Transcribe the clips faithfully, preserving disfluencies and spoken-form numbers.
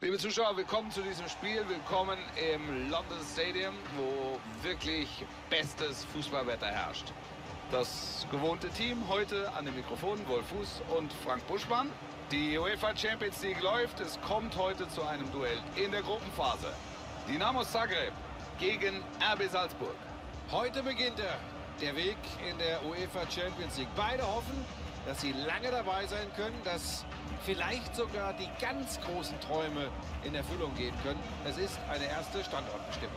Liebe Zuschauer, willkommen zu diesem Spiel, willkommen im London Stadium, wo wirklich bestes Fußballwetter herrscht. Das gewohnte Team heute an den Mikrofonen, Wolff Fuß und Frank Buschmann. Die UEFA Champions League läuft, es kommt heute zu einem Duell in der Gruppenphase. Dinamo Zagreb gegen R B Salzburg. Heute beginnt er, der Weg in der UEFA Champions League. Beide hoffen, dass sie lange dabei sein können, dass vielleicht sogar die ganz großen Träume in Erfüllung gehen können. Es ist eine erste Standortbestimmung.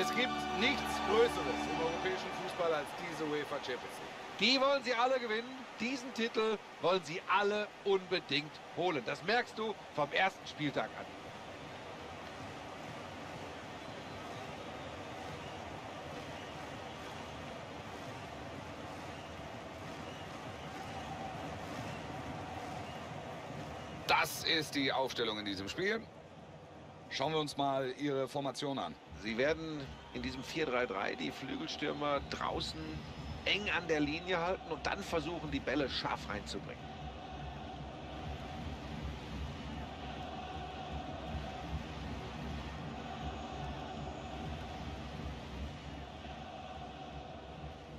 Es gibt nichts Größeres im europäischen Fußball als diese UEFA Champions League. Die wollen sie alle gewinnen. Diesen Titel wollen sie alle unbedingt holen. Das merkst du vom ersten Spieltag an. Das ist die Aufstellung in diesem Spiel. Schauen wir uns mal ihre Formation an. Sie werden in diesem vier drei drei die Flügelstürmer draußen eng an der Linie halten und dann versuchen, die Bälle scharf reinzubringen.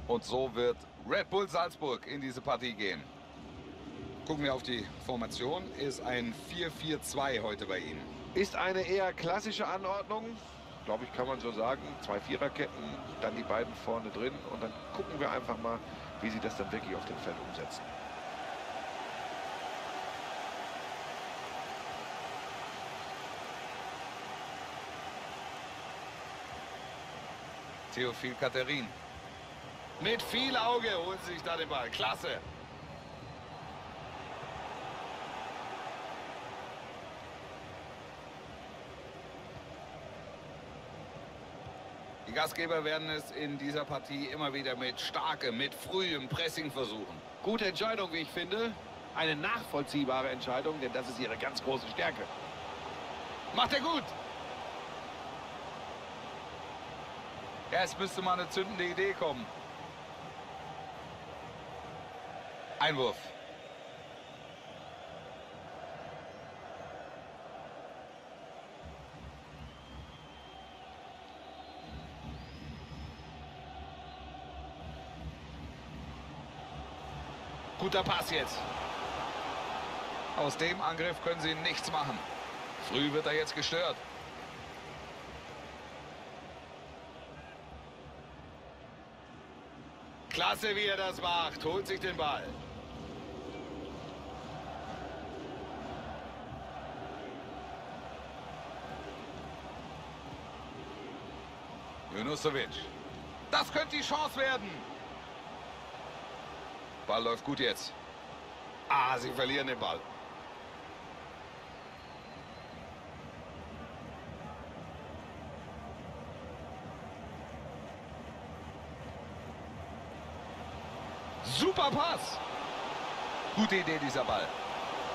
Und so wird Red Bull Salzburg in diese Partie gehen. Gucken wir auf die Formation. Ist ein vier vier zwei heute bei ihnen. Ist eine eher klassische Anordnung, glaube ich, kann man so sagen. Zwei Viererketten, dann die beiden vorne drin und dann gucken wir einfach mal, wie sie das dann wirklich auf dem Feld umsetzen. Theophile Kathrin. Mit viel Auge holt sich da den Ball. Klasse! Die Gastgeber werden es in dieser Partie immer wieder mit starkem, mit frühem Pressing versuchen. Gute Entscheidung, wie ich finde. Eine nachvollziehbare Entscheidung, denn das ist ihre ganz große Stärke. Macht er gut! Erst müsste mal eine zündende Idee kommen. Einwurf. Guter Pass jetzt. Aus dem Angriff können sie nichts machen. Früh wird er jetzt gestört. Klasse, wie er das macht. Holt sich den Ball. Junusovic. Das könnte die Chance werden. Ball läuft gut jetzt. Ah, sie verlieren den Ball. Super Pass. Gute Idee, dieser Ball.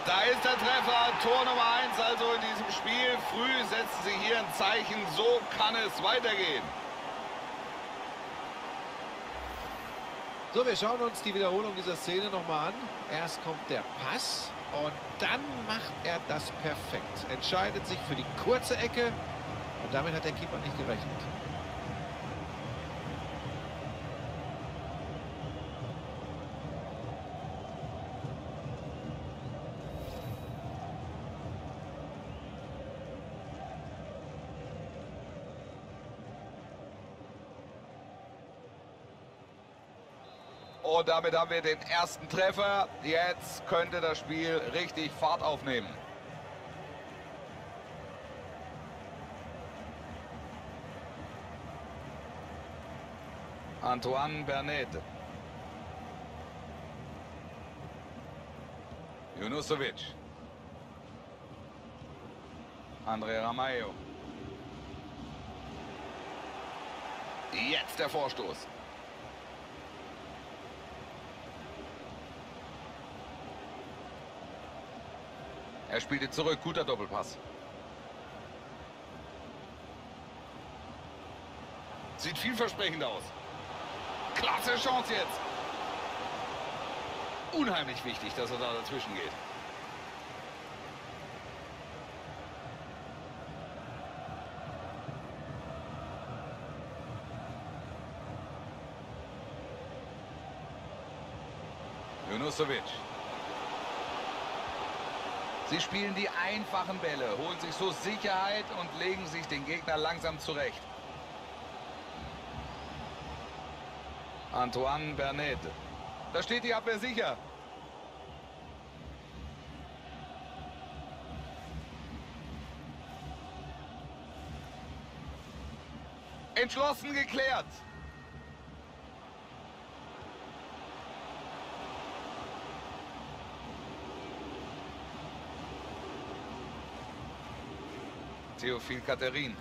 Da ist der Treffer. Tor Nummer eins also in diesem Spiel. Früh setzen sie hier ein Zeichen. So kann es weitergehen. So, wir schauen uns die Wiederholung dieser Szene nochmal an. Erst kommt der Pass und dann macht er das perfekt. Entscheidet sich für die kurze Ecke und damit hat der Keeper nicht gerechnet. Und damit haben wir den ersten Treffer. Jetzt könnte das Spiel richtig Fahrt aufnehmen. Antoine Bernede. Junusovic. André Ramalho. Jetzt der Vorstoß. Er spielte zurück, guter Doppelpass. Sieht vielversprechend aus. Klasse Chance jetzt. Unheimlich wichtig, dass er da dazwischen geht. Junusovic. Sie spielen die einfachen Bälle, holen sich so Sicherheit und legen sich den Gegner langsam zurecht. Antoine Bernede. Da steht die Abwehr sicher. Entschlossen geklärt. Theophile Kathrin.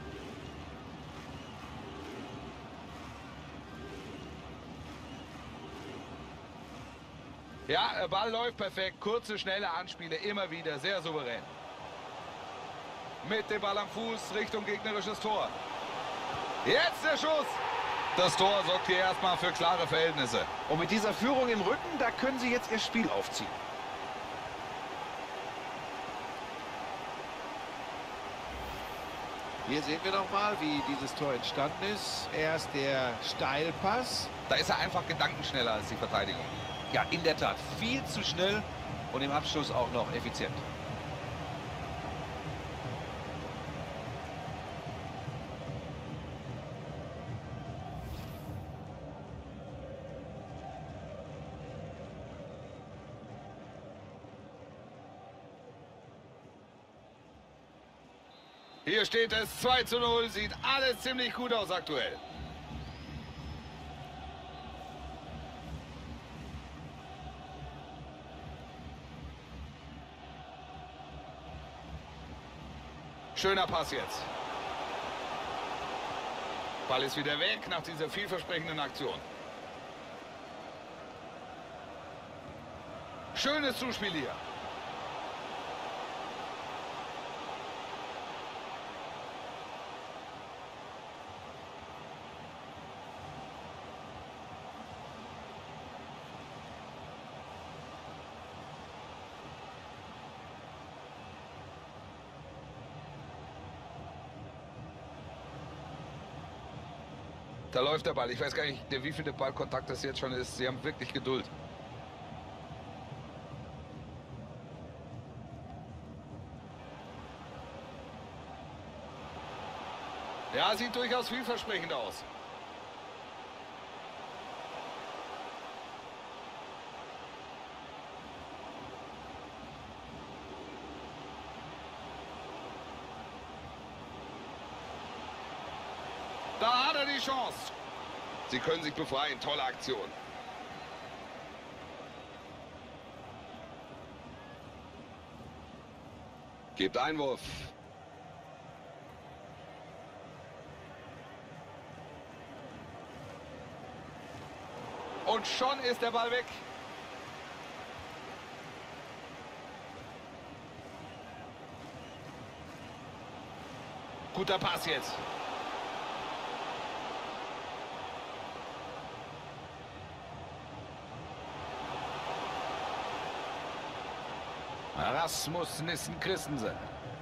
Ja, der Ball läuft perfekt. Kurze, schnelle Anspiele, immer wieder sehr souverän. Mit dem Ball am Fuß Richtung gegnerisches Tor. Jetzt der Schuss. Das Tor sorgt hier erstmal für klare Verhältnisse. Und mit dieser Führung im Rücken, da können sie jetzt ihr Spiel aufziehen. Hier sehen wir nochmal, wie dieses Tor entstanden ist. Erst der Steilpass. Da ist er einfach gedankenschneller als die Verteidigung. Ja, in der Tat. Viel zu schnell und im Abschluss auch noch effizient. Hier steht es zwei zu null. Sieht alles ziemlich gut aus aktuell. Schöner Pass jetzt. Ball ist wieder weg nach dieser vielversprechenden Aktion. Schönes Zuspiel hier. Da läuft der Ball. Ich weiß gar nicht, wie viel der Ballkontakt das jetzt schon ist. Sie haben wirklich Geduld. Ja, sieht durchaus vielversprechend aus. Da hat er die Chance. Sie können sich befreien. Tolle Aktion. Gibt Einwurf. Und schon ist der Ball weg. Guter Pass jetzt. Rasmus Nissen Christensen.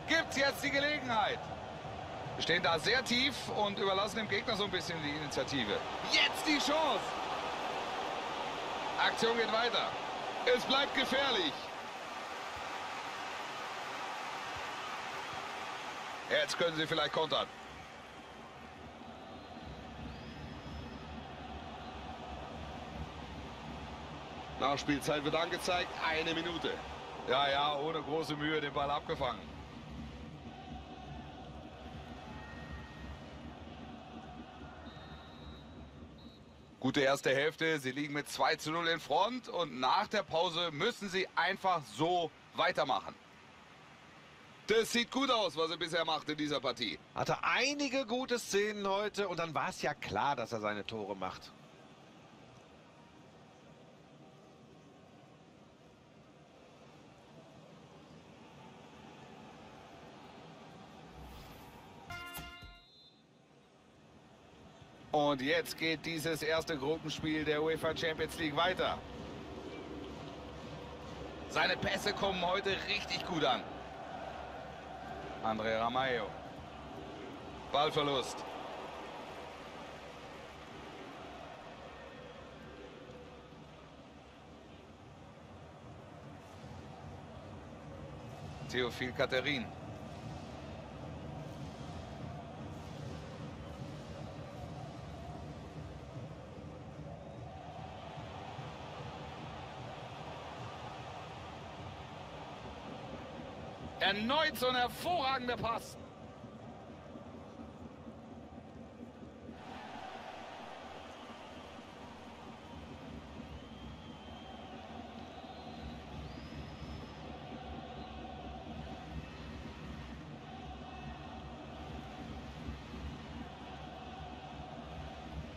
Gibt's jetzt die Gelegenheit. Wir stehen da sehr tief und überlassen dem Gegner so ein bisschen die Initiative. Jetzt die Chance. Aktion geht weiter. Es bleibt gefährlich. Jetzt können sie vielleicht kontern. Nachspielzeit wird angezeigt. Eine Minute. Ja, ja, ohne große Mühe den Ball abgefangen. Gute erste Hälfte, sie liegen mit zwei zu null in Front und nach der Pause müssen sie einfach so weitermachen. Das sieht gut aus, was er bisher macht in dieser Partie. Hatte einige gute Szenen heute und dann war es ja klar, dass er seine Tore macht. Und jetzt geht dieses erste Gruppenspiel der UEFA Champions League weiter. Seine Pässe kommen heute richtig gut an. André Ramalho. Ballverlust. Theophile Kathrin. Erneut so ein hervorragender Pass.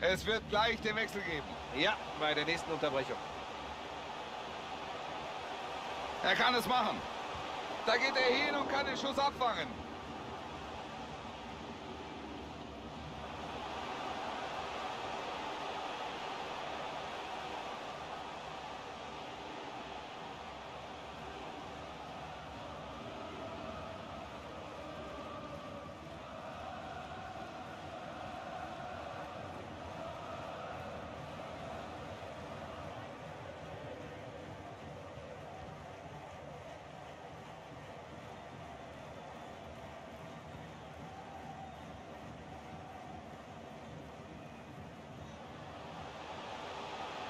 Es wird gleich den Wechsel geben. Ja, bei der nächsten Unterbrechung. Er kann es machen. Da geht er hin und kann den Schuss abfangen.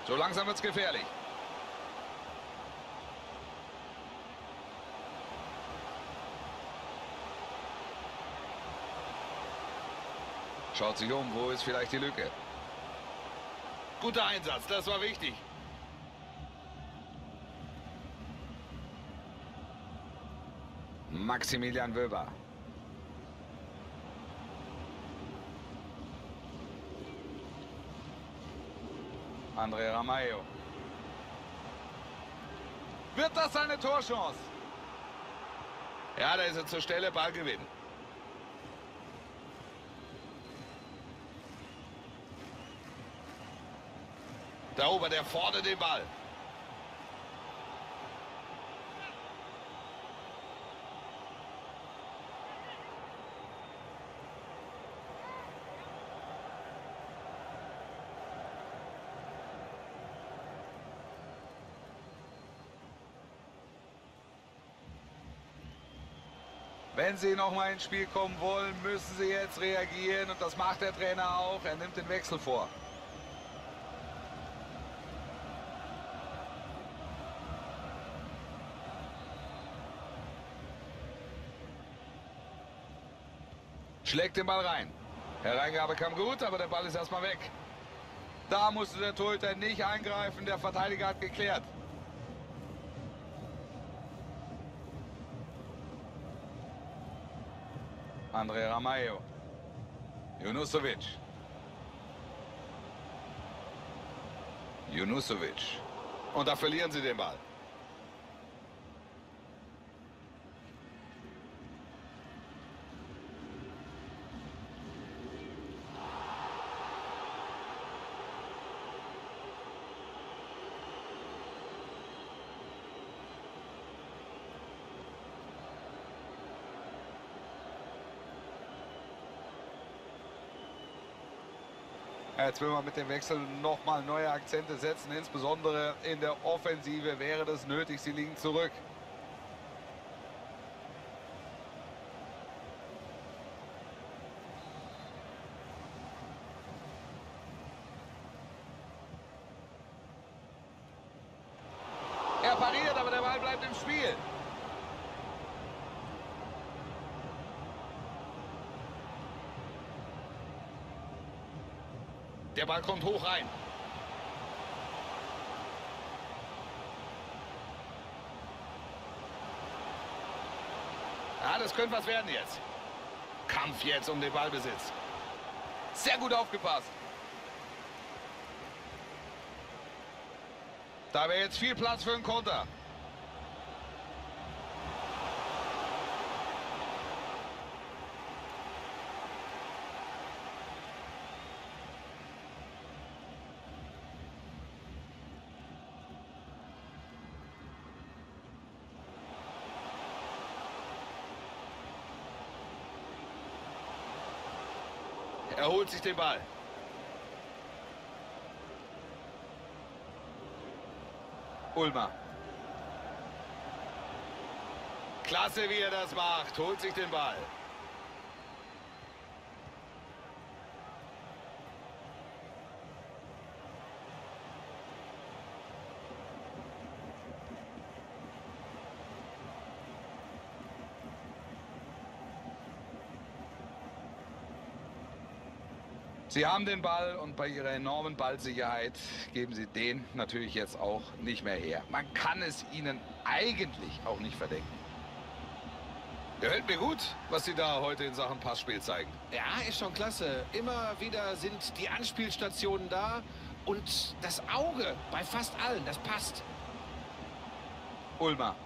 So langsam wird es gefährlich. Schaut sich um, wo ist vielleicht die Lücke? Guter Einsatz, das war wichtig. Maximilian Wöber. André Ramalho. Wird das eine Torchance? Ja, da ist er zur Stelle, Ballgewinn. Da oben, der fordert den Ball. Wenn sie nochmal ins Spiel kommen wollen, müssen sie jetzt reagieren. Und das macht der Trainer auch. Er nimmt den Wechsel vor. Schlägt den Ball rein. Hereingabe kam gut, aber der Ball ist erstmal weg. Da musste der Torhüter nicht eingreifen. Der Verteidiger hat geklärt. André Ramalho, Junusovic, Junusovic, und da verlieren sie den Ball. Jetzt will man mit dem Wechsel nochmal neue Akzente setzen, insbesondere in der Offensive wäre das nötig, sie liegen zurück. Er pariert, aber der Ball bleibt im Spiel. Der Ball kommt hoch rein. es könnte was werden jetzt. Kampf jetzt um den Ballbesitz. Sehr gut aufgepasst. Da wäre jetzt viel Platz für einen Konter. Er holt sich den Ball. Ulmer. Klasse, wie er das macht. Holt sich den Ball. Sie haben den Ball und bei ihrer enormen Ballsicherheit geben sie den natürlich jetzt auch nicht mehr her. Man kann es ihnen eigentlich auch nicht verdenken. Ihr hört mir gut, was sie da heute in Sachen Passspiel zeigen. Ja, ist schon klasse. Immer wieder sind die Anspielstationen da und das Auge bei fast allen, das passt. Ulmer.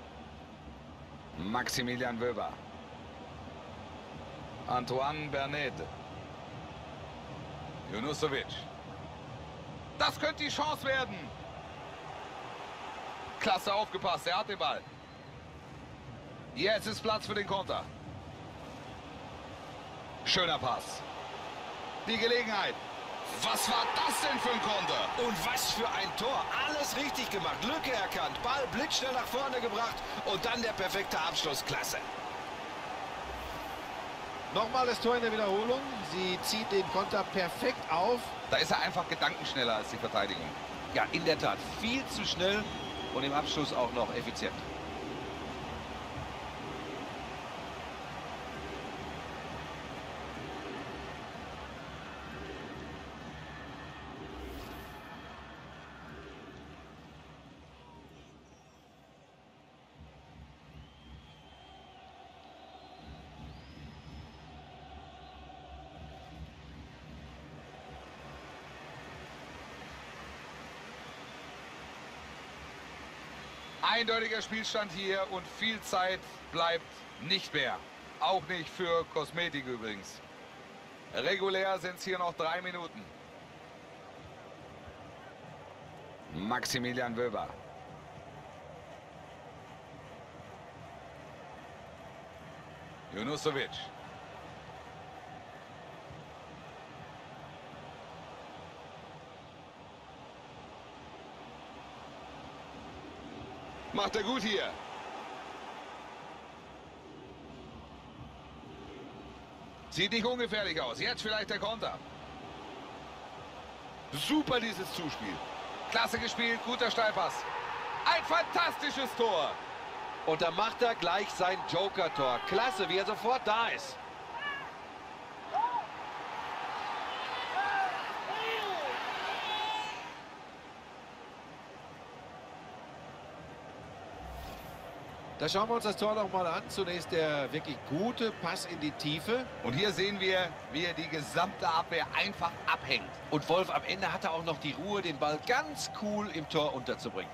Maximilian Wöber. Antoine Bernede. Junusovic. Das könnte die Chance werden. Klasse aufgepasst, er hat den Ball. Jetzt ist Platz für den Konter. Schöner Pass. Die Gelegenheit. Was war das denn für ein Konter? Und was für ein Tor. Alles richtig gemacht, Lücke erkannt, Ball blitzschnell nach vorne gebracht und dann der perfekte Abschluss. Klasse. Nochmal das Tor in der Wiederholung. Sie zieht den Konter perfekt auf. Da ist er einfach gedankenschneller als die Verteidigung. Ja, in der Tat. Viel zu schnell und im Abschluss auch noch effizient. Eindeutiger Spielstand hier und viel Zeit bleibt nicht mehr. Auch nicht für Kosmetik übrigens. Regulär sind es hier noch drei Minuten. Maximilian Wöber. Junusovic. Macht er gut hier. Sieht nicht ungefährlich aus. Jetzt vielleicht der Konter. Super dieses Zuspiel. Klasse gespielt, guter Steilpass. Ein fantastisches Tor. Und da macht er gleich sein Joker-Tor. Klasse, wie er sofort da ist. Da schauen wir uns das Tor noch mal an. Zunächst der wirklich gute Pass in die Tiefe. Und hier sehen wir, wie er die gesamte Abwehr einfach abhängt. Und Wolff am Ende hat er auch noch die Ruhe, den Ball ganz cool im Tor unterzubringen.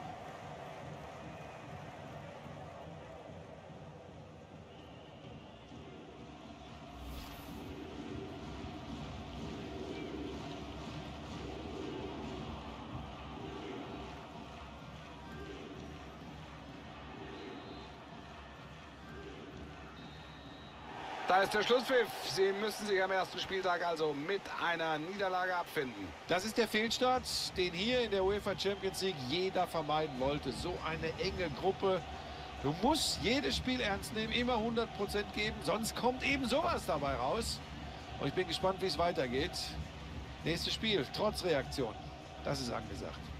Da ist der Schlusspfiff. Sie müssen sich am ersten Spieltag also mit einer Niederlage abfinden. Das ist der Fehlstart, den hier in der UEFA Champions League jeder vermeiden wollte. So eine enge Gruppe. Du musst jedes Spiel ernst nehmen, immer hundert Prozent geben, sonst kommt eben sowas dabei raus. Und ich bin gespannt, wie es weitergeht. Nächstes Spiel, trotz Reaktion. Das ist angesagt.